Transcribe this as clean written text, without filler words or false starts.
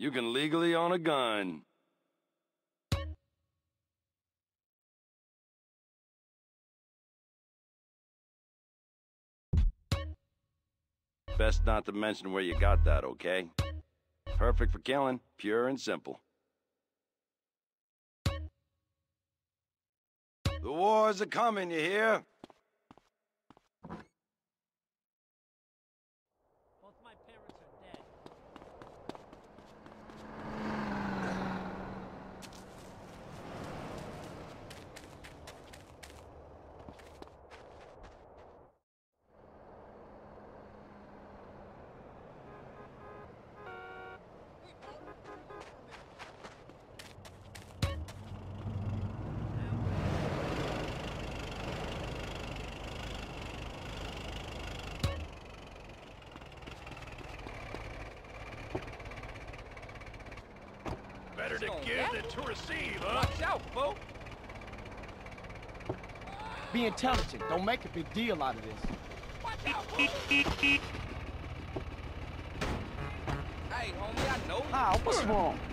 You can legally own a gun. Best not to mention where you got that, okay? Perfect for killing, pure and simple. The wars are coming, you hear? Both my parents are dead. To give than to receive, huh? Watch out, folks! Be intelligent. Don't make a big deal out of this. Watch out, folks! Hey, homie, I know. Ah, what's wrong?